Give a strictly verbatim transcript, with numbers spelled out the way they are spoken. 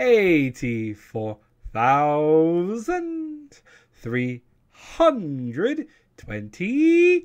eighty-four thousand three hundred twenty-four.